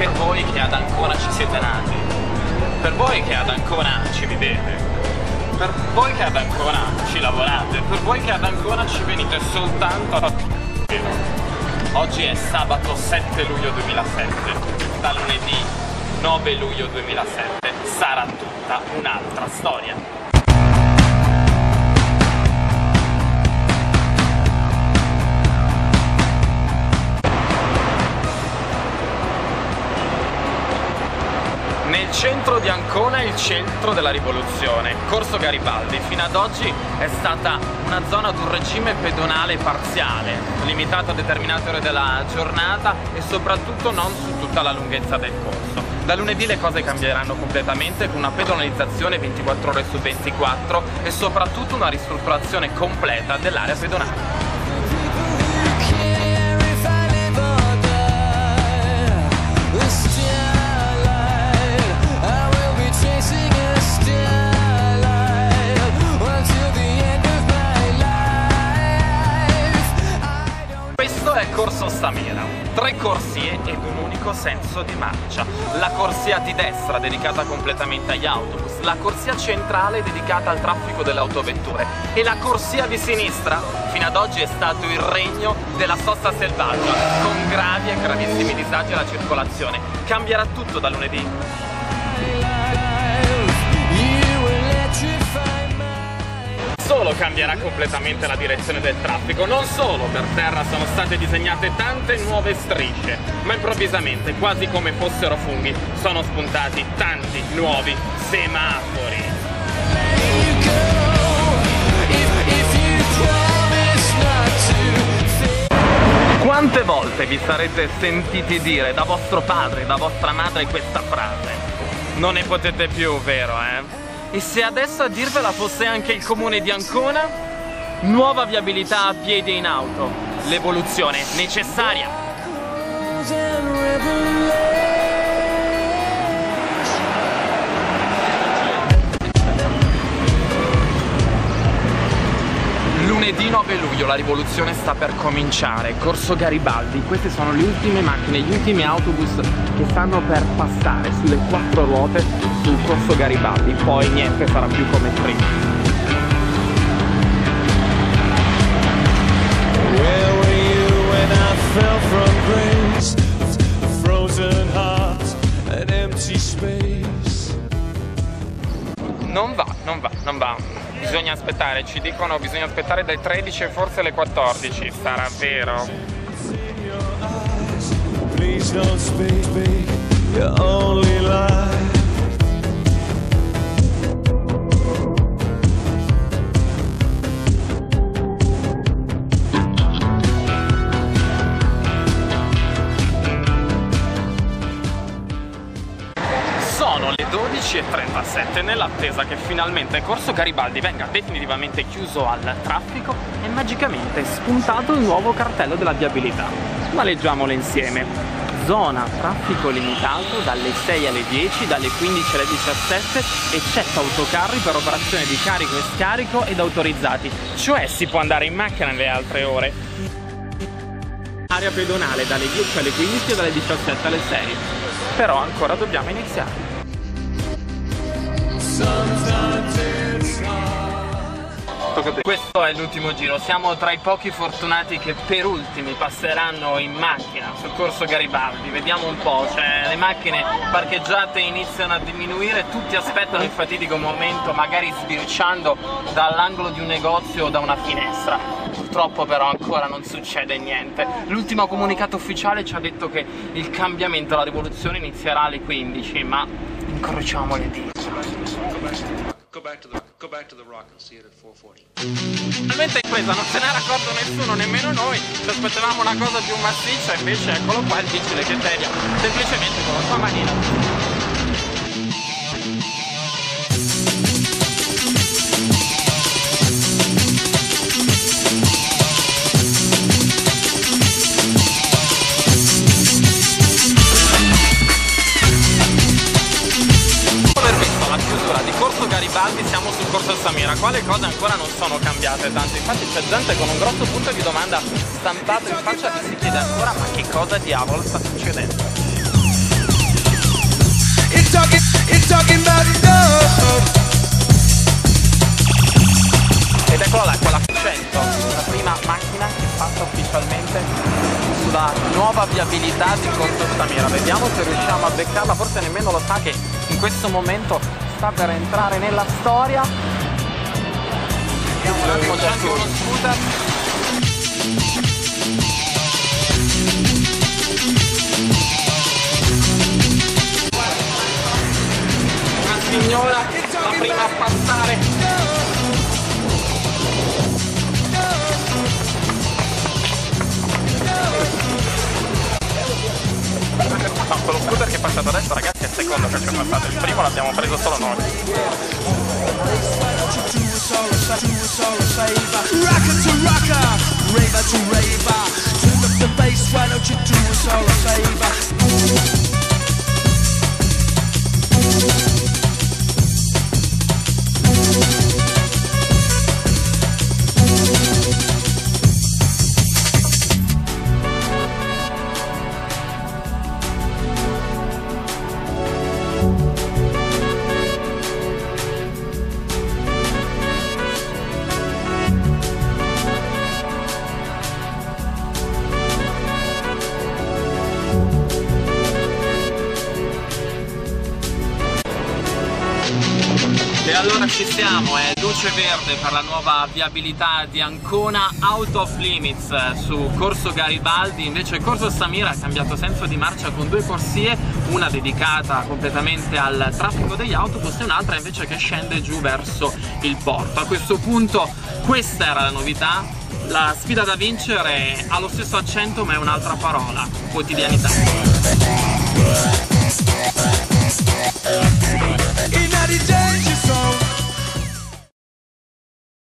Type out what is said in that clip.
per voi che ad Ancona ci siete nati, per voi che ad Ancona ci vivete, per voi che ad Ancona ci lavorate, per voi che ad Ancona ci venite soltanto a... Oggi è sabato 7 luglio 2007, da lunedì 9 luglio 2007 sarà tutta un'altra storia. Nel centro di Ancona è il centro della rivoluzione, Corso Garibaldi. Fino ad oggi è stata una zona ad un regime pedonale parziale, limitato a determinate ore della giornata e soprattutto non su tutta la lunghezza del corso. Da lunedì le cose cambieranno completamente con una pedonalizzazione 24 ore su 24 e soprattutto una ristrutturazione completa dell'area pedonale. Corso Stamira, 3 corsie ed un unico senso di marcia. La corsia di destra dedicata completamente agli autobus, la corsia centrale dedicata al traffico delle autovetture e la corsia di sinistra fino ad oggi è stato il regno della sosta selvaggia, con gravi e gravissimi disagi alla circolazione. Cambierà tutto da lunedì. Solo cambierà completamente la direzione del traffico, non solo per terra sono state disegnate tante nuove strisce, ma improvvisamente, quasi come fossero funghi, sono spuntati tanti nuovi semafori. Quante volte vi sarete sentiti dire da vostro padre, da vostra madre questa frase? Non ne potete più, vero, eh? E se adesso a dirvela fosse anche il comune di Ancona? Nuova viabilità a piedi e in auto, l'evoluzione necessaria. Lunedì 9 luglio la rivoluzione sta per cominciare, Corso Garibaldi, queste sono le ultime macchine, gli ultimi autobus che stanno per passare sulle 4 ruote su Corso Garibaldi, poi niente sarà più come prima. Non va, bisogna aspettare, ci dicono bisogna aspettare dalle 13 e forse alle 14, sarà vero? Sono le 12:37 nell'attesa che finalmente Corso Garibaldi venga definitivamente chiuso al traffico e magicamente spuntato il nuovo cartello della viabilità. Ma leggiamolo insieme. Zona traffico limitato dalle 6 alle 10, dalle 15 alle 17, eccetto autocarri per operazione di carico e scarico ed autorizzati, cioè si può andare in macchina nelle altre ore. Area pedonale dalle 10 alle 15 e dalle 17 alle 6. Però ancora dobbiamo iniziare. Questo è l'ultimo giro, siamo tra i pochi fortunati che per ultimi passeranno in macchina sul Corso Garibaldi. Vediamo un po', cioè le macchine parcheggiate iniziano a diminuire, tutti aspettano il fatidico momento, magari sbirciando dall'angolo di un negozio o da una finestra. Purtroppo però ancora non succede niente. L'ultimo comunicato ufficiale ci ha detto che il cambiamento, la rivoluzione inizierà alle 15, ma incrociamo le dita. Go back to the rock and see it at 4:40. Finalmente è presa, non se n'era accorto nessuno, nemmeno noi. Ci aspettavamo una cosa più massiccia, invece eccolo qua il vigile che teglia semplicemente con la sua manina. Siamo sul Corso Stamira, quale cose ancora non sono cambiate tanto, infatti c'è gente con un grosso punto di domanda stampato in faccia che si chiede ancora ma che cosa diavolo sta succedendo. It's talking about love. Ed eccola là, con la 100, la prima macchina che passa ufficialmente sulla nuova viabilità di Corso Stamira. Vediamo se riusciamo a beccarla, forse nemmeno lo sa che in questo momento sta per entrare nella storia. Vediamo un attimo, c'è anche uno scooter. Signora, la prima a passare. Quello scooter che è passato adesso, ragazzi, è il secondo che ci è passato. Il primo l'abbiamo preso solo noi. E allora ci siamo, è luce verde per la nuova viabilità di Ancona, out of limits su Corso Garibaldi. Invece Corso Stamira ha cambiato senso di marcia con due corsie, una dedicata completamente al traffico degli autobus e un'altra invece che scende giù verso il porto. A questo punto questa era la novità, la sfida da vincere ha lo stesso accento ma è un'altra parola, quotidianità.